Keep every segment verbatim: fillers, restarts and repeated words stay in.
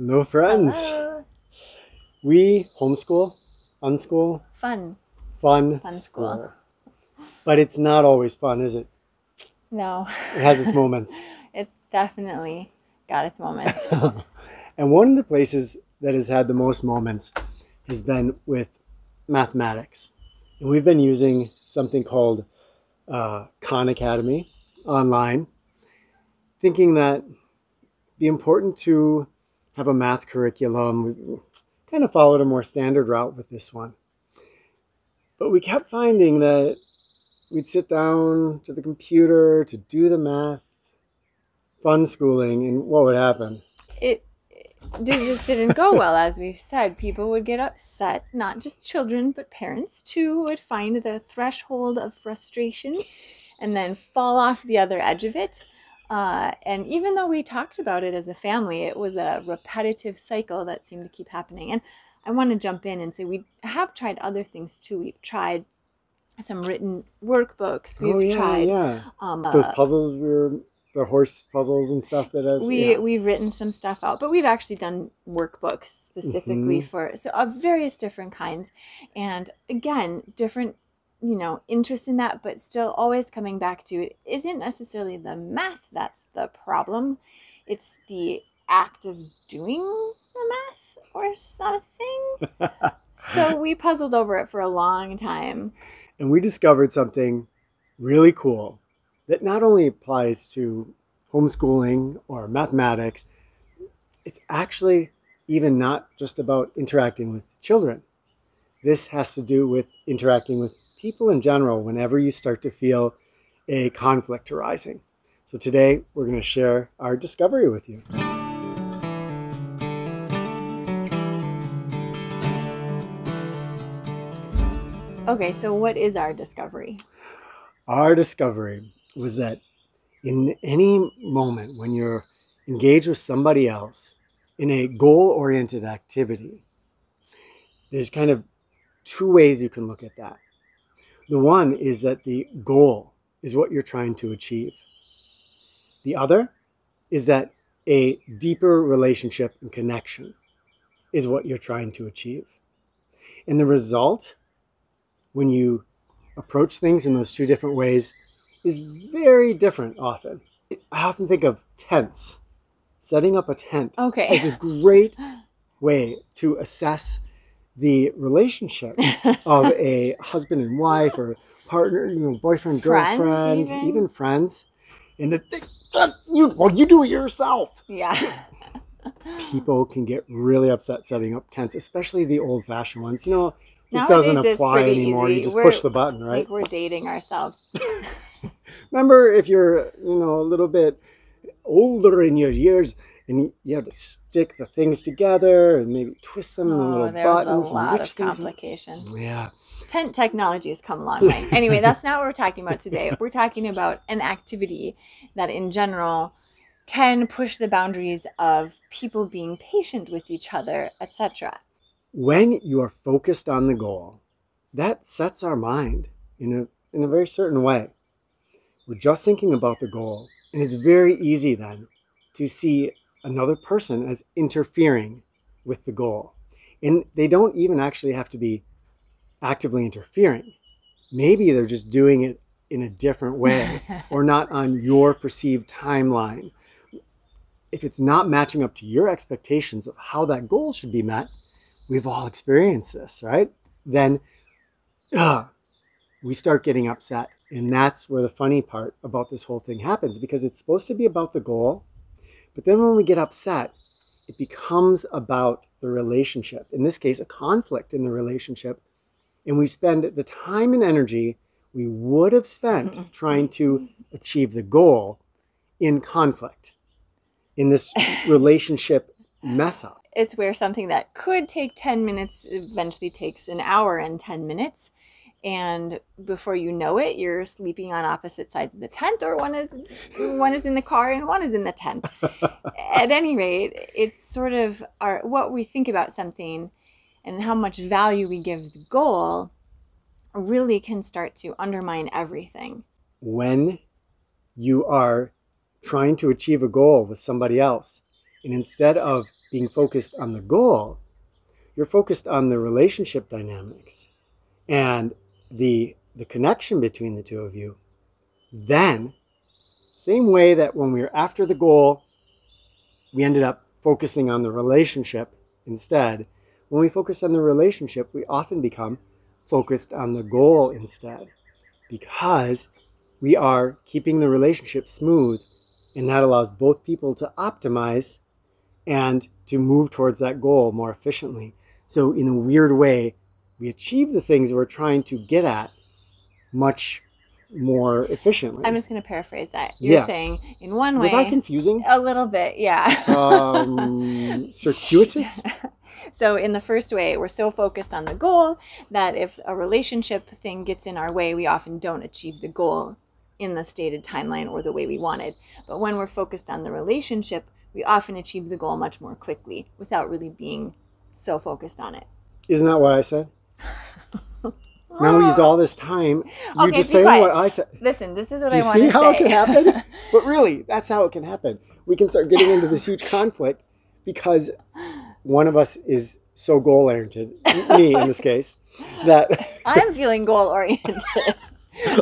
Hello friends. Hello. We homeschool, unschool. Fun. Fun, fun school. school. But it's not always fun, is it? No. It has its moments. It's definitely got its moments. And one of the places that has had the most moments has been with mathematics. And we've been using something called uh, Khan Academy online, thinking that it'd be important to have a math curriculum. We kind of followed a more standard route with this one. But we kept finding that we'd sit down to the computer to do the math, fun schooling, and what would happen? It, it just didn't go well, as we've said. People would get upset, not just children, but parents too would find the threshold of frustration and then fall off the other edge of it. Uh, and even though we talked about it as a family, it was a repetitive cycle that seemed to keep happening. And I want to jump in and say we have tried other things too. We've tried some written workbooks. We've oh, yeah, tried yeah. Um, those uh, puzzles, we were, the horse puzzles and stuff that has, we yeah. we've written some stuff out, but we've actually done workbooks specifically mm-hmm. for so of various different kinds, and again different you know interest in that, but still always coming back to it isn't necessarily the math that's the problem, it's the act of doing the math or something. So we puzzled over it for a long time. And we discovered something really cool that not only applies to homeschooling or mathematics, it's actually even not just about interacting with children. This has to do with interacting with people in general whenever you start to feel a conflict arising. So today we're going to share our discovery with you. Okay, so what is our discovery? Our discovery was that in any moment when you're engaged with somebody else in a goal-oriented activity, there's kind of two ways you can look at that. The one is that the goal is what you're trying to achieve. The other is that a deeper relationship and connection is what you're trying to achieve. And the result, when you approach things in those two different ways, is very different often. I often think of tents, setting up a tent okay. as a great way to assess the relationship of a husband and wife or partner, you know, boyfriend, friends, girlfriend, even, even friends. And the thing that you, well, you do it yourself. Yeah. People can get really upset setting up tents, especially the old-fashioned ones. You know, This Nowadays, doesn't apply anymore. Easy. You just we're, push the button, right? Like we're dating ourselves. Remember, if you're, you know, a little bit older in your years, and you have to stick the things together and maybe twist them oh, in little there's buttons. There's a lot of complications. Are... Yeah. Tent technology has come a long way. Anyway, that's not what we're talking about today. We're talking about an activity that, in general, can push the boundaries of people being patient with each other, et cetera. When you are focused on the goal, that sets our mind in a, in a very certain way. We're just thinking about the goal, and it's very easy then to see another person as interfering with the goal. And they don't even actually have to be actively interfering. Maybe they're just doing it in a different way or not on your perceived timeline. If it's not matching up to your expectations of how that goal should be met, we've all experienced this, right? Then uh, we start getting upset. And that's where the funny part about this whole thing happens, because it's supposed to be about the goal. But then when we get upset, it becomes about the relationship. In this case, a conflict in the relationship. And we spend the time and energy we would have spent Mm-mm. trying to achieve the goal in conflict, in this relationship mess up. It's where something that could take ten minutes eventually takes an hour and ten minutes. And before you know it, you're sleeping on opposite sides of the tent, or one is one is in the car and one is in the tent. At any rate, it's sort of our, what we think about something and how much value we give the goal really can start to undermine everything. When you are trying to achieve a goal with somebody else, and instead of being focused on the goal, you're focused on the relationship dynamics and the, the connection between the two of you. Then, same way that when we were after the goal, we ended up focusing on the relationship instead. When we focus on the relationship, we often become focused on the goal instead, because we are keeping the relationship smooth, and that allows both people to optimize and to move towards that goal more efficiently. So in a weird way, we achieve the things we're trying to get at much more efficiently. I'm just going to paraphrase that. You're yeah. saying in one way. Was that confusing? A little bit, yeah. um, circuitous? Yeah. So in the first way, we're so focused on the goal that if a relationship thing gets in our way, we often don't achieve the goal in the stated timeline or the way we wanted. But when we're focused on the relationship, we often achieve the goal much more quickly without really being so focused on it. Isn't that what I said? Now we used all this time. You're okay, just saying quiet. What I said. Listen, this is what Do I want to say. You see how it can happen? But really, that's how it can happen. We can start getting into this huge conflict because one of us is so goal-oriented, me in this case, that... I'm feeling goal-oriented.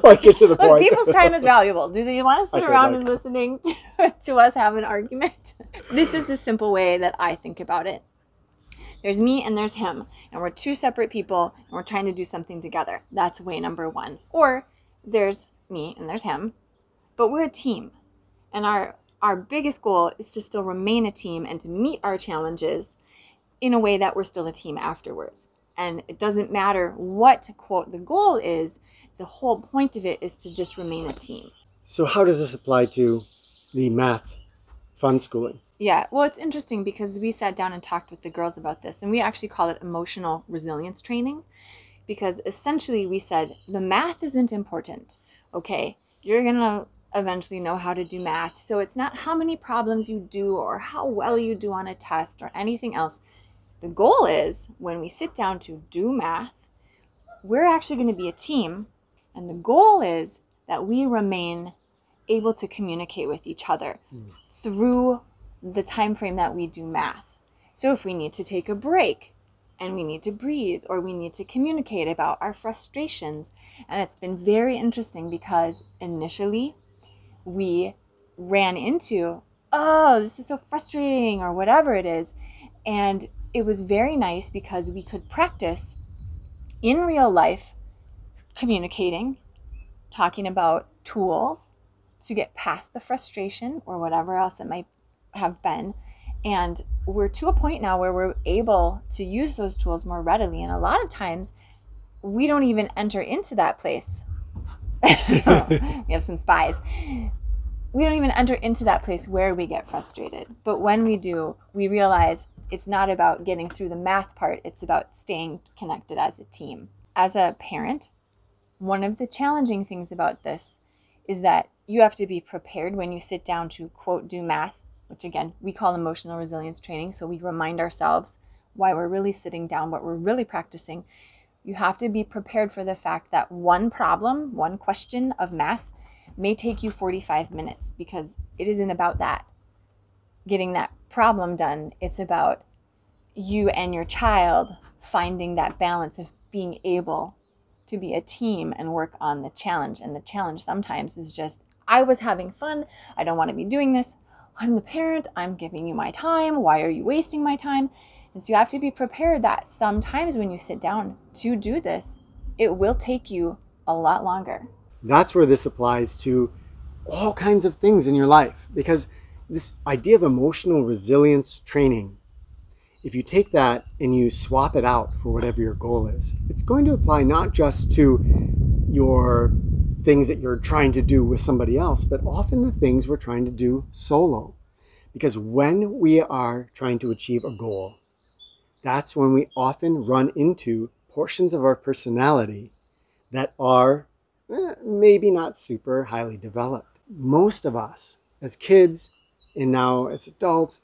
Like, get to the point. Look, people's time is valuable. Do they want to sit around like... and listening to, to us have an argument? This is the simple way that I think about it. There's me and there's him, and we're two separate people, and we're trying to do something together. That's way number one. Or there's me and there's him, but we're a team, and our, our biggest goal is to still remain a team and to meet our challenges in a way that we're still a team afterwards. And it doesn't matter what, quote, the goal is, the whole point of it is to just remain a team. So how does this apply to the math fun schooling? Yeah, well, it's interesting because we sat down and talked with the girls about this, and we actually call it emotional resilience training, because essentially we said the math isn't important. Okay, you're going to eventually know how to do math, so it's not how many problems you do or how well you do on a test or anything else. The goal is, when we sit down to do math, we're actually going to be a team, and the goal is that we remain able to communicate with each other mm. through the time frame that we do math. So if we need to take a break and we need to breathe, or we need to communicate about our frustrations, and it's been very interesting because initially we ran into, oh, this is so frustrating, or whatever it is, and it was very nice because we could practice in real life communicating, talking about tools to get past the frustration or whatever else it might have been. And we're to a point now where we're able to use those tools more readily. And a lot of times we don't even enter into that place. Oh, we have some spies. We don't even enter into that place where we get frustrated. But when we do, we realize it's not about getting through the math part. It's about staying connected as a team. As a parent, one of the challenging things about this is that you have to be prepared when you sit down to, quote, do math, which again, we call emotional resilience training. So we remind ourselves why we're really sitting down, what we're really practicing. You have to be prepared for the fact that one problem, one question of math may take you forty-five minutes, because it isn't about that, getting that problem done. It's about you and your child finding that balance of being able to be a team and work on the challenge. And the challenge sometimes is just, I was having fun. I don't want to be doing this. I'm the parent, I'm giving you my time, why are you wasting my time? And so you have to be prepared that sometimes when you sit down to do this, it will take you a lot longer. That's where this applies to all kinds of things in your life, because this idea of emotional resilience training, if you take that and you swap it out for whatever your goal is, it's going to apply not just to your things that you're trying to do with somebody else, but often the things we're trying to do solo. Because when we are trying to achieve a goal, that's when we often run into portions of our personality that are eh, maybe not super highly developed. Most of us, as kids and now as adults,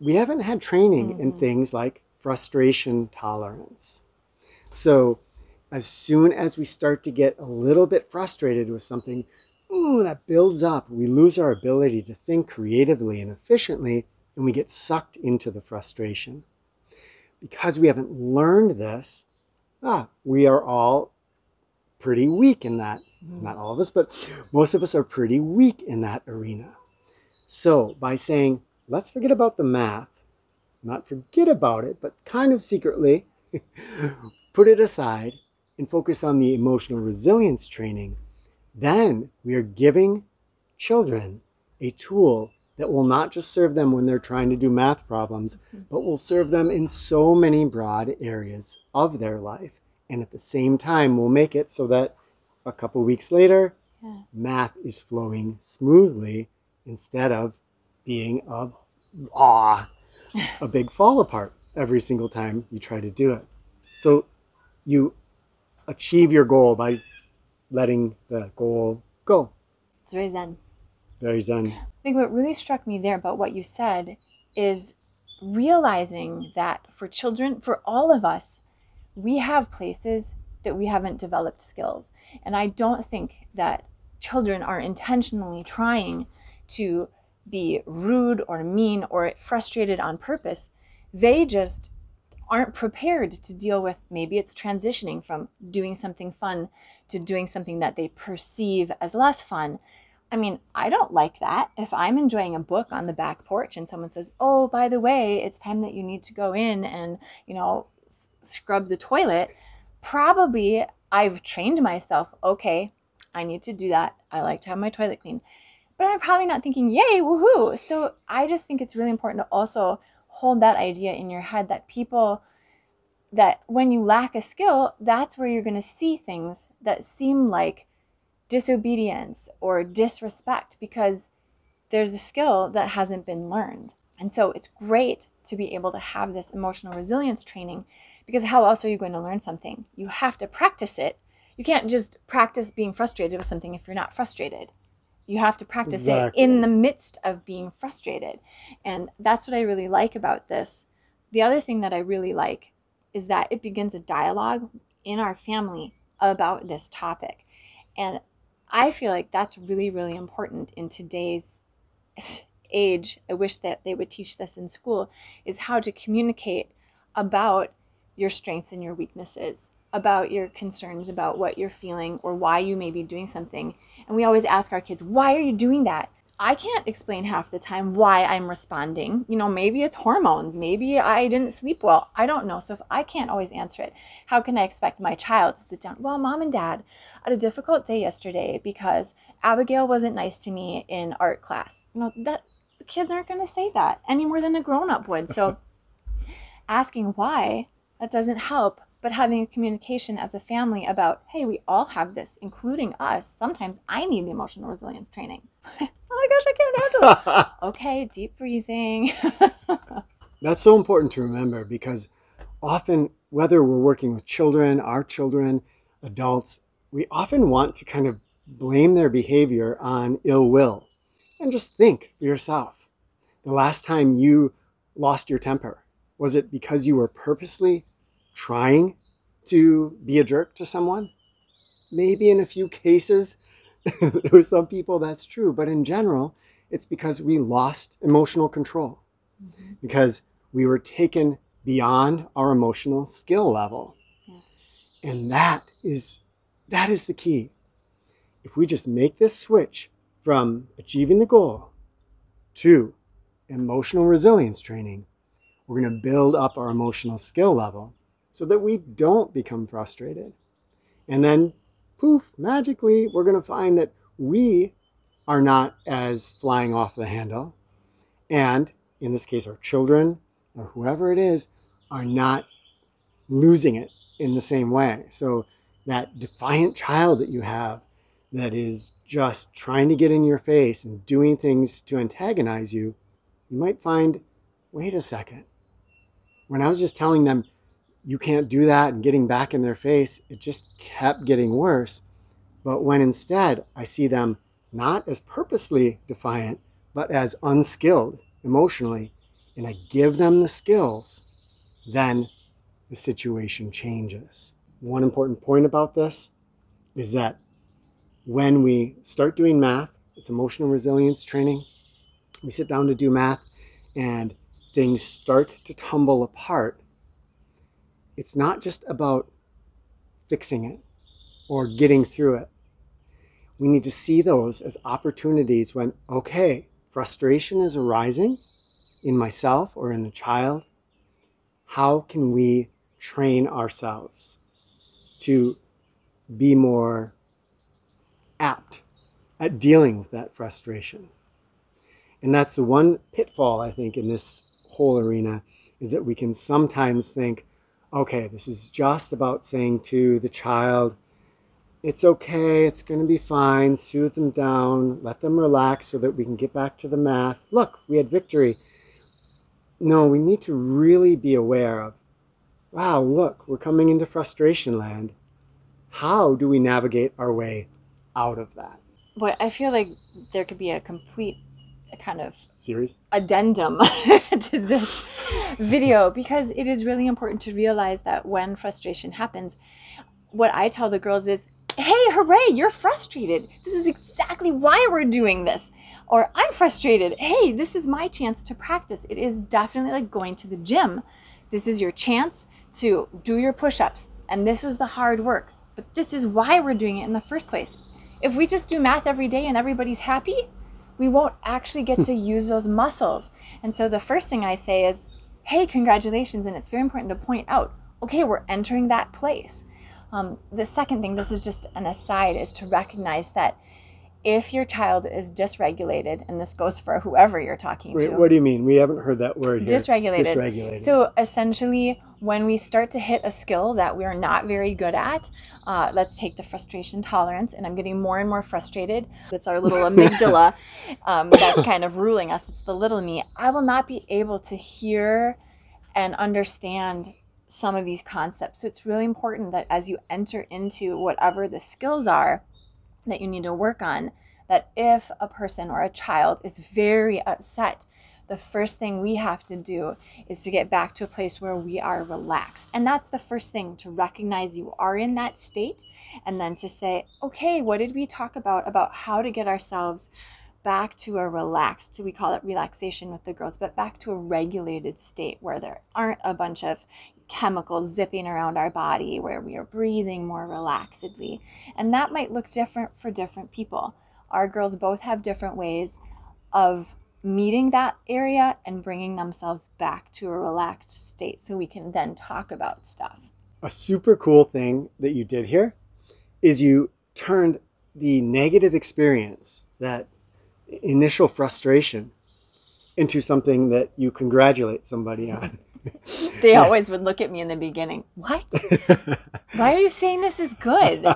we haven't had training mm-hmm. in things like frustration tolerance. So as soon as we start to get a little bit frustrated with something, ooh, that builds up. We lose our ability to think creatively and efficiently and we get sucked into the frustration. Because we haven't learned this, ah, we are all pretty weak in that. Not all of us, but most of us are pretty weak in that arena. So by saying, let's forget about the math, not forget about it, but kind of secretly put it aside and focus on the emotional resilience training, then we are giving children a tool that will not just serve them when they're trying to do math problems, but will serve them in so many broad areas of their life. And at the same time, we'll make it so that a couple weeks later, yeah. math is flowing smoothly instead of being a, ah, a big fall apart every single time you try to do it. So you achieve your goal by letting the goal go. It's very zen. It's very zen. I think what really struck me there about what you said is realizing that for children, for all of us, we have places that we haven't developed skills. And I don't think that children are intentionally trying to be rude or mean or frustrated on purpose. They just aren't prepared to deal with, maybe it's transitioning from doing something fun to doing something that they perceive as less fun. I mean, I don't like that. If I'm enjoying a book on the back porch and someone says, oh, by the way, it's time that you need to go in and, you know, s- scrub the toilet, probably I've trained myself, okay, I need to do that. I like to have my toilet clean. But I'm probably not thinking, yay, woohoo. So I just think it's really important to also hold that idea in your head that people, that when you lack a skill, that's where you're going to see things that seem like disobedience or disrespect because there's a skill that hasn't been learned. And so it's great to be able to have this emotional resilience training, because how else are you going to learn something? You have to practice it. You can't just practice being frustrated with something if you're not frustrated. You have to practice exactly. it in the midst of being frustrated. And that's what I really like about this. The other thing that I really like is that it begins a dialogue in our family about this topic. And I feel like that's really, really important in today's age. I wish that they would teach this in school, is how to communicate about your strengths and your weaknesses, about your concerns, about what you're feeling or why you may be doing something. And we always ask our kids, why are you doing that? I can't explain half the time why I'm responding. You know, maybe it's hormones. Maybe I didn't sleep well. I don't know. So if I can't always answer it, how can I expect my child to sit down? Well, mom and dad had a difficult day yesterday because Abigail wasn't nice to me in art class. You know, that the kids aren't going to say that any more than a grown-up would. So asking why, that doesn't help. But having a communication as a family about, hey, we all have this, including us. Sometimes I need the emotional resilience training. Oh my gosh, I can't handle it. Okay, deep breathing. That's so important to remember, because often, whether we're working with children, our children, adults, we often want to kind of blame their behavior on ill will. And just think for yourself. The last time you lost your temper, was it because you were purposely trying to be a jerk to someone? Maybe in a few cases, there are some people that's true, but in general, it's because we lost emotional control, mm-hmm. because we were taken beyond our emotional skill level. Yeah. And that is, that is the key. If we just make this switch from achieving the goal to emotional resilience training, we're going to build up our emotional skill level, so that we don't become frustrated. And then, poof, magically, we're going to find that we are not as flying off the handle. And in this case, our children or whoever it is are not losing it in the same way. So that defiant child that you have that is just trying to get in your face and doing things to antagonize you, you might find, wait a second, when I was just telling them, you can't do that, and getting back in their face, it just kept getting worse. But when instead I see them not as purposely defiant, but as unskilled emotionally, and I give them the skills, then the situation changes. One important point about this is that when we start doing math, it's emotional resilience training, we sit down to do math, and things start to tumble apart, it's not just about fixing it or getting through it. We need to see those as opportunities when, okay, frustration is arising in myself or in the child. How can we train ourselves to be more apt at dealing with that frustration? And that's the one pitfall, I think, in this whole arena, is that we can sometimes think, okay, this is just about saying to the child, it's okay, it's going to be fine, soothe them down, let them relax so that we can get back to the math. Look, we had victory. No, we need to really be aware of, wow, look, we're coming into frustration land. How do we navigate our way out of that? But I feel like there could be a complete kind of series addendum to this video, because it is really important to realize that when frustration happens, what I tell the girls is, hey, hooray, you're frustrated. This is exactly why we're doing this. Or I'm frustrated. Hey, this is my chance to practice. It is definitely like going to the gym. This is your chance to do your push-ups. And this is the hard work. But this is why we're doing it in the first place. If we just do math every day and everybody's happy, we won't actually get to use those muscles. And so the first thing I say is, hey, congratulations. And it's very important to point out, okay, we're entering that place. Um, the second thing, this is just an aside, is to recognize that if your child is dysregulated, and this goes for whoever you're talking Wait, to. What do you mean? We haven't heard that word here. Dysregulated. Dysregulated. So essentially, when we start to hit a skill that we are not very good at, uh, let's take the frustration tolerance, and I'm getting more and more frustrated. That's our little amygdala um, that's kind of ruling us. It's the little me. I will not be able to hear and understand some of these concepts. So it's really important that as you enter into whatever the skills are that you need to work on, that if a person or a child is very upset, the first thing we have to do is to get back to a place where we are relaxed. And that's the first thing, to recognize you are in that state, and then to say, okay, what did we talk about, about how to get ourselves back to a relaxed, we call it relaxation with the girls, but back to a regulated state where there aren't a bunch of chemicals zipping around our body, where we are breathing more relaxedly. And that might look different for different people. Our girls both have different ways of meeting that area and bringing themselves back to a relaxed state so we can then talk about stuff. A super cool thing that you did here is you turned the negative experience, that initial frustration, into something that you congratulate somebody on. They always would look at me in the beginning. What? Why are you saying this is good?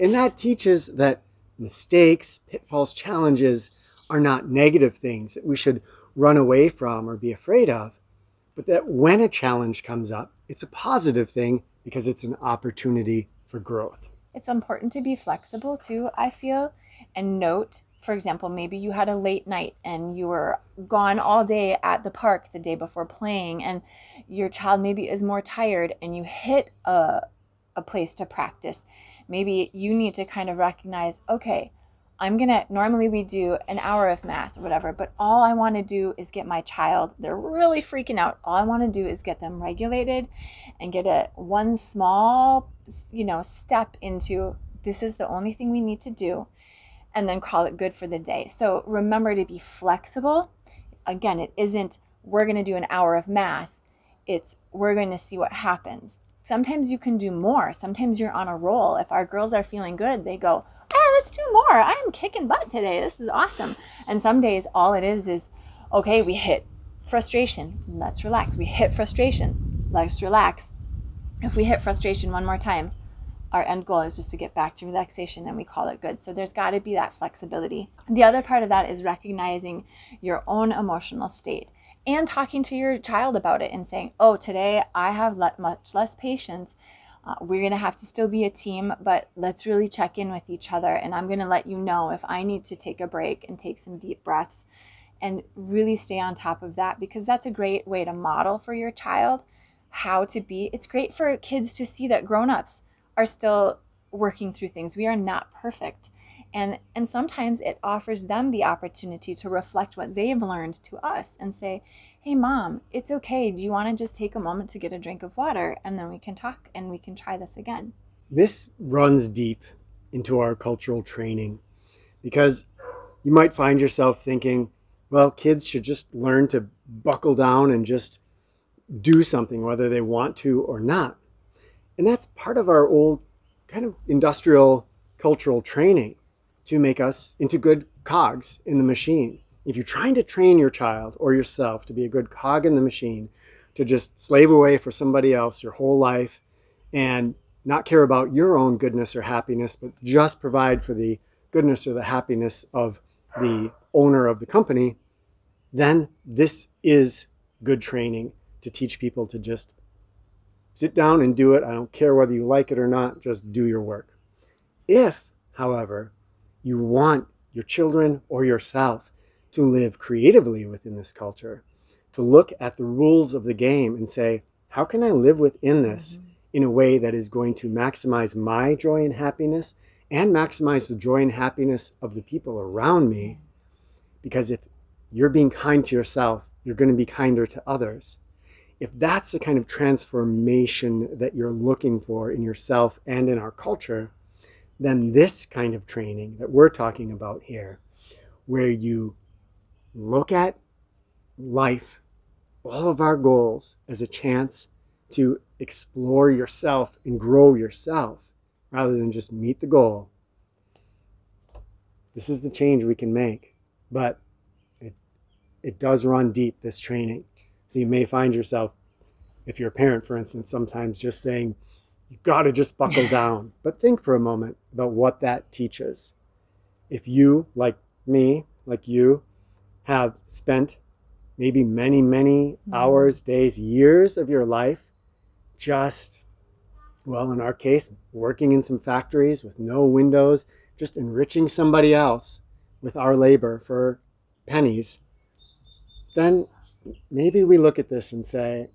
And that teaches that mistakes, pitfalls, challenges are not negative things that we should run away from or be afraid of, but that when a challenge comes up, it's a positive thing because it's an opportunity for growth. It's important to be flexible too, I feel, and note. For example, maybe you had a late night and you were gone all day at the park the day before playing, and your child maybe is more tired and you hit a, a place to practice. Maybe you need to kind of recognize, okay, I'm gonna, normally we do an hour of math or whatever, but all I wanna do is get my child, they're really freaking out. All I wanna do is get them regulated and get a one small, you know, step into, this is the only thing we need to do, and then call it good for the day. So remember to be flexible. Again, it isn't, we're gonna do an hour of math. It's, we're gonna see what happens. Sometimes you can do more. Sometimes you're on a roll. If our girls are feeling good, they go, hey, let's do more. I'm kicking butt today. This is awesome. And some days all it is is, okay, we hit frustration, let's relax. We hit frustration, let's relax. If we hit frustration one more time, our end goal is just to get back to relaxation, and we call it good. So there's got to be that flexibility. The other part of that is recognizing your own emotional state and talking to your child about it and saying, oh, today I have let much less patience. Uh, we're going to have to still be a team, but let's really check in with each other. And I'm going to let you know if I need to take a break and take some deep breaths and really stay on top of that, because that's a great way to model for your child how to be. It's great for kids to see that grown-ups are still working through things. We are not perfect, And, and sometimes it offers them the opportunity to reflect what they've learned to us and say, hey, mom, it's okay. Do you want to just take a moment to get a drink of water? And then we can talk and we can try this again. This runs deep into our cultural training, because you might find yourself thinking, well, kids should just learn to buckle down and just do something, whether they want to or not. And that's part of our old kind of industrial cultural training, to make us into good cogs in the machine. If you're trying to train your child or yourself to be a good cog in the machine, to just slave away for somebody else your whole life and not care about your own goodness or happiness, but just provide for the goodness or the happiness of the owner of the company, then this is good training, to teach people to just sit down and do it. I don't care whether you like it or not, just do your work. If, however, you want your children or yourself to live creatively within this culture, to look at the rules of the game and say, how can I live within this mm-hmm. in a way that is going to maximize my joy and happiness and maximize the joy and happiness of the people around me? Because if you're being kind to yourself, you're going to be kinder to others. If that's the kind of transformation that you're looking for in yourself and in our culture, then this kind of training that we're talking about here, where you look at life, all of our goals, as a chance to explore yourself and grow yourself, rather than just meet the goal. This is the change we can make, but it, it does run deep, this training. So you may find yourself, if you're a parent, for instance, sometimes just saying, you've got to just buckle down. But think for a moment about what that teaches. If you, like me, like you, have spent maybe many, many mm-hmm. hours, days, years of your life just, well, in our case, working in some factories with no windows, just enriching somebody else with our labor for pennies, then maybe we look at this and say,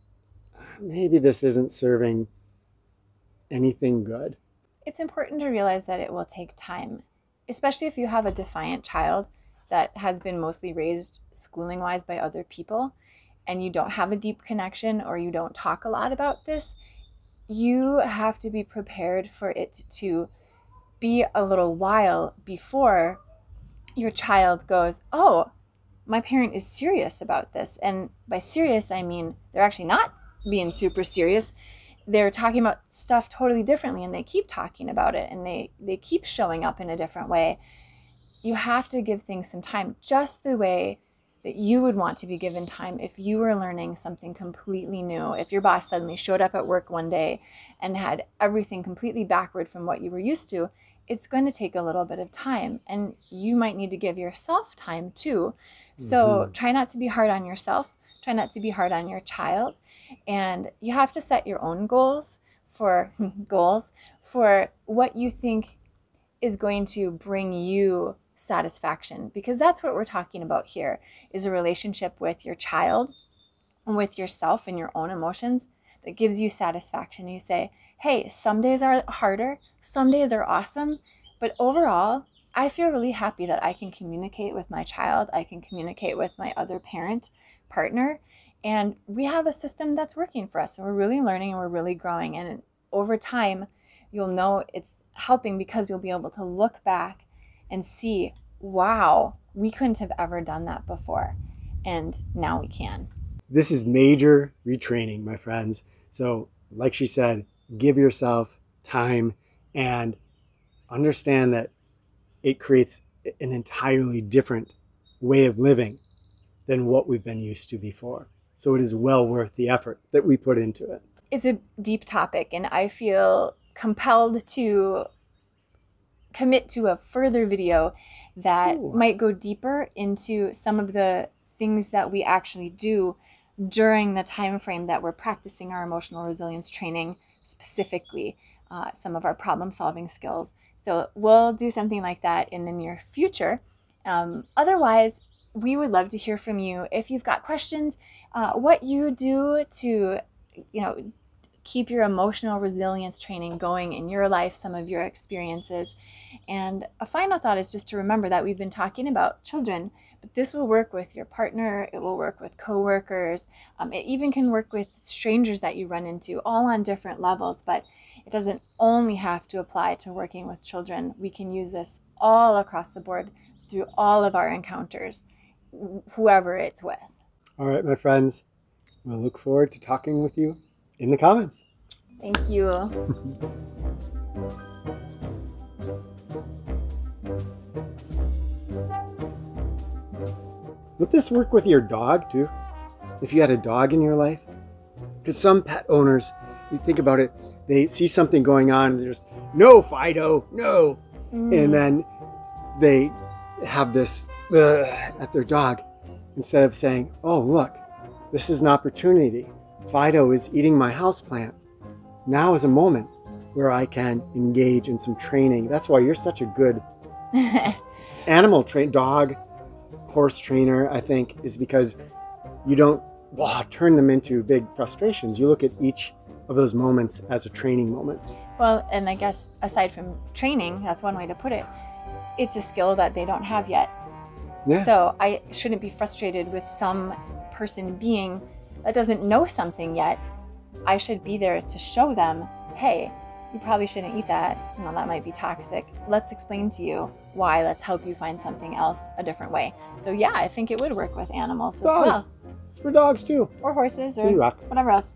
maybe this isn't serving anything good. It's important to realize that it will take time, especially if you have a defiant child that has been mostly raised schooling wise by other people, and you don't have a deep connection, or you don't talk a lot about this. You have to be prepared for it to be a little while before your child goes, oh, my parent is serious about this. And by serious, I mean they're actually not being super serious. They're talking about stuff totally differently, and they keep talking about it, and they, they keep showing up in a different way. You have to give things some time, just the way that you would want to be given time if you were learning something completely new. If your boss suddenly showed up at work one day and had everything completely backward from what you were used to, it's going to take a little bit of time, and you might need to give yourself time too. Mm-hmm. So try not to be hard on yourself. Try not to be hard on your child. And you have to set your own goals for goals for what you think is going to bring you satisfaction, because that's what we're talking about here, is a relationship with your child and with yourself and your own emotions that gives you satisfaction. You say, hey, some days are harder, some days are awesome, but overall, I feel really happy that I can communicate with my child, I can communicate with my other parent, partner, and we have a system that's working for us, and we're really learning and we're really growing. And over time, you'll know it's helping, because you'll be able to look back and see, wow, we couldn't have ever done that before, and now we can. This is major retraining, my friends. So like she said, give yourself time and understand that it creates an entirely different way of living than what we've been used to before. So it is well worth the effort that we put into it. It's a deep topic, and I feel compelled to commit to a further video that Ooh. might go deeper into some of the things that we actually do during the time frame that we're practicing our emotional resilience training, specifically uh, some of our problem-solving skills. So we'll do something like that in the near future. Um, otherwise, we would love to hear from you. If you've got questions, uh, what you do to, you know, keep your emotional resilience training going in your life, some of your experiences. And a final thought is just to remember that we've been talking about children, but this will work with your partner, it will work with coworkers, um, it even can work with strangers that you run into, all on different levels, but it doesn't only have to apply to working with children. We can use this all across the board through all of our encounters, whoever it's with. All right, my friends, we'll look forward to talking with you in the comments. Thank you. Would this work with your dog too? If you had a dog in your life? Because some pet owners, you think about it, they see something going on and they're just, no Fido, no. Mm. And then they have this ugh, at their dog instead of saying, oh look, this is an opportunity. Fido is eating my houseplant. Now is a moment where I can engage in some training. That's why you're such a good animal train, dog, horse trainer, I think, is because you don't blah, turn them into big frustrations. You look at each of those moments as a training moment. Well, and I guess aside from training, that's one way to put it, it's a skill that they don't have yet. Yeah. So I shouldn't be frustrated with some person being that doesn't know something yet. I should be there to show them, hey, you probably shouldn't eat that. You know, that might be toxic. Let's explain to you why. Let's help you find something else a different way. So yeah, I think it would work with animals dogs. as well. It's for dogs too. Or horses or whatever else.